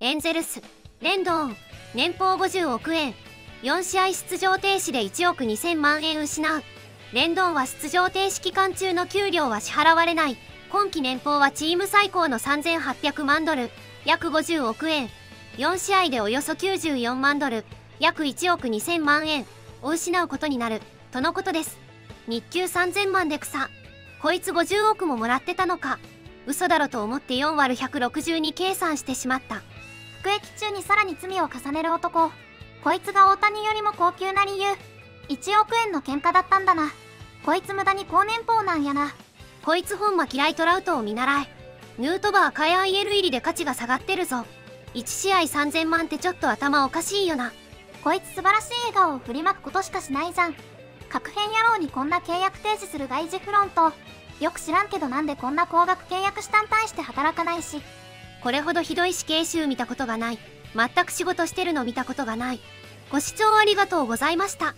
エンゼルス、レンドーン、年俸50億円、4試合出場停止で1億2000万円失う。レンドーンは出場停止期間中の給料は支払われない。今季年俸はチーム最高の3800万ドル、約50億円。4試合でおよそ94万ドル、約1億2000万円を失うことになる、とのことです。日給3000万で草。こいつ50億ももらってたのか。嘘だろと思って4÷162計算してしまった。服役中にさらに罪を重ねる男。こいつが大谷よりも高級な理由。1億円の喧嘩だったんだな。こいつ無駄に高年俸なんやな。こいつほんま嫌いトラウトを見習え。ヌートバー買い IL 入りで価値が下がってるぞ。1試合3000万ってちょっと頭おかしいよな。こいつ素晴らしい笑顔を振りまくことしかしないじゃん。確変野郎にこんな契約停止する外事フロント。よく知らんけどなんでこんな高額契約したん対して働かないし。これほどひどい死刑囚見たことがない。全く仕事してるの見たことがない。ご視聴ありがとうございました。